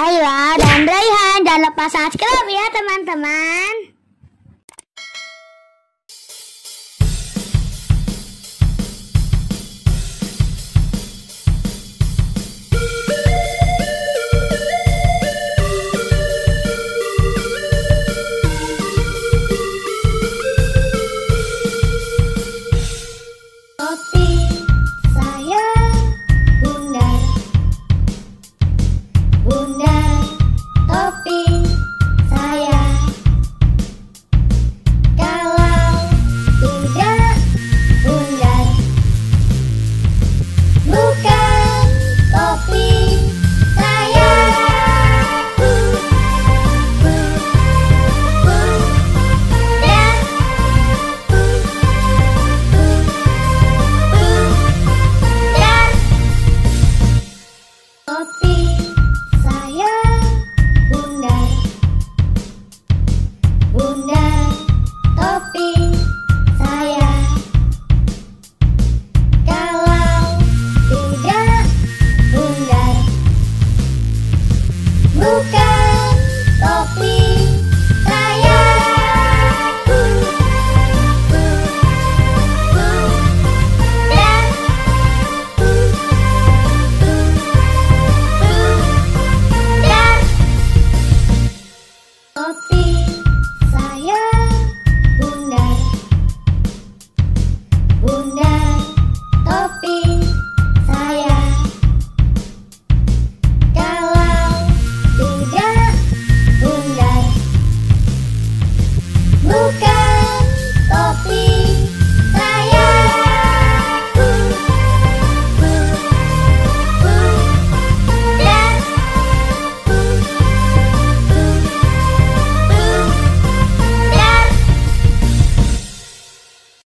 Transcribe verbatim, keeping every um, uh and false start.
Ayla dan Reyhan. Jangan lupa subscribe ya teman-teman.